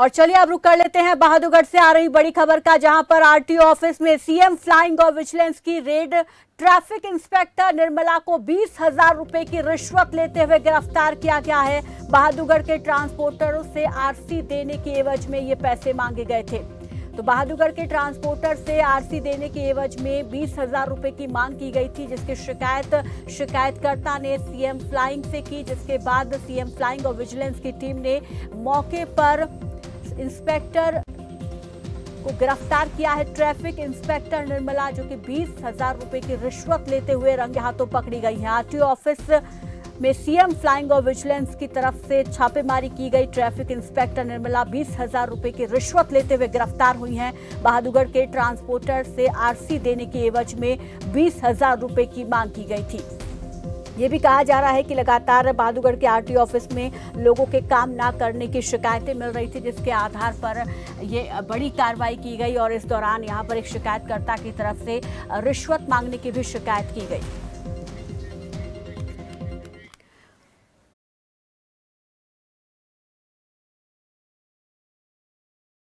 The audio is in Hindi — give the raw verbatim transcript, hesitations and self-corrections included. और चलिए अब रुक कर लेते हैं बहादुरगढ़ से आ रही बड़ी खबर का, जहां पर आरटीओ ऑफिस में सीएम फ्लाइंग और विजिलेंस की रेड। ट्रैफिक इंस्पेक्टर निर्मला को बीस हजार रुपए की रिश्वत लेते हुए गिरफ्तार किया गया है। बहादुरगढ़ के ट्रांसपोर्टरों से आरसी देने की एवज में ये पैसे मांगे गए थे। तो बहादुरगढ़ के ट्रांसपोर्टर से आरसी देने के एवज में बीस हजार रुपए की मांग की गई थी, जिसकी शिकायत शिकायतकर्ता ने सीएम फ्लाइंग से की, जिसके बाद सीएम फ्लाइंग और विजिलेंस की टीम ने मौके पर इंस्पेक्टर को गिरफ्तार किया है। ट्रैफिक इंस्पेक्टर निर्मला जो कि बीस हजार रुपए की रिश्वत लेते हुए रंगे हाथों पकड़ी गई है। आरटीओ ऑफिस में सीएम फ्लाइंग और विजिलेंस की तरफ से छापेमारी की गई। ट्रैफिक इंस्पेक्टर निर्मला बीस हजार रुपए की रिश्वत लेते हुए गिरफ्तार हुई हैं। बहादुरगढ़ के ट्रांसपोर्टर से आरसी देने के एवज में बीस हजार रुपए की मांग की गई थी। ये भी कहा जा रहा है कि लगातार बहादुरगढ़ के आरटीओ ऑफिस में लोगों के काम ना करने की शिकायतें मिल रही थी, जिसके आधार पर ये बड़ी कार्रवाई की गई और इस दौरान यहाँ पर एक शिकायतकर्ता की तरफ से रिश्वत मांगने की भी शिकायत की गई।